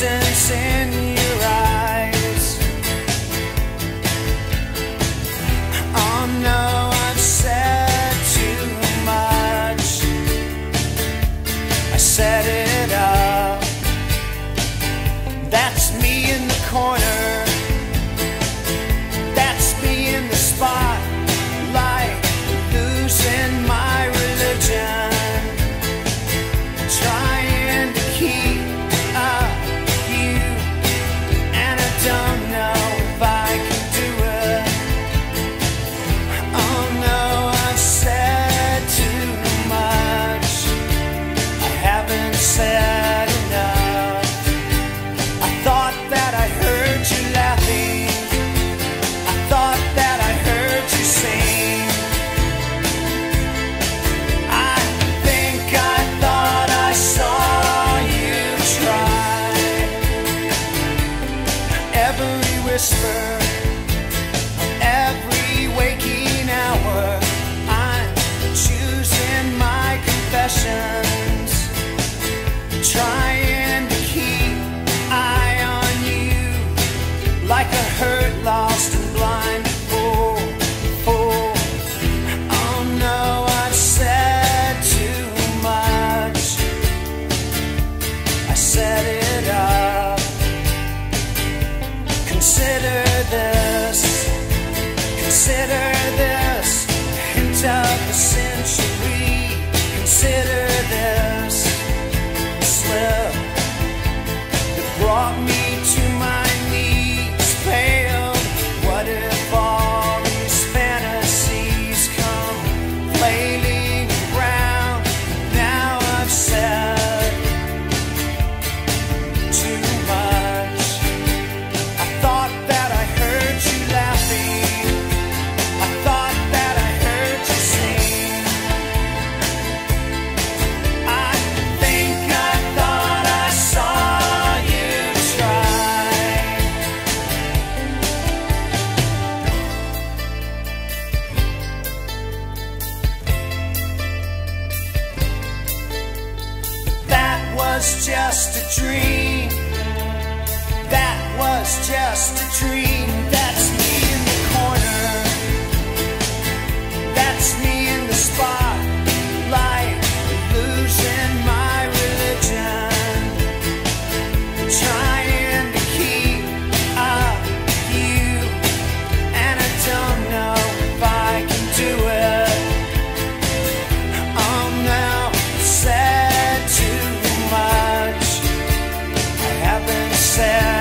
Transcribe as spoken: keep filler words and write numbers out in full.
distance in your eyes. Oh no, I've said too much. I set it up. That's me in the corner. That's me in the spotlight, losing my religion. Trying to keep up with you, and I don't know if I can do it. Oh no, I've said too much. I haven't said enough. I thought that I heard you laughing. I thought that I heard you sing. I think I thought I saw you try. Every whisper, every waking hour, I'm choosing my confessions, trying to keep an eye on you, like a hurt, lost and blind fool. fool. Oh no, I've said too much. I set it up. Consider this, consider this, hint of the century. Consider this slip that brought me to my knees, pale. What if all these fantasies come flailing around? Now I've said too much. I thought that I heard you laughing. I thought that I heard you sing. I think I thought I saw you try. That was just a dream. That was just a dream. That's me in the corner. That's me in the spotlight, losing my religion. Trying to keep up with you, and I don't know if I can do it. Oh no, I've said too much. I haven't said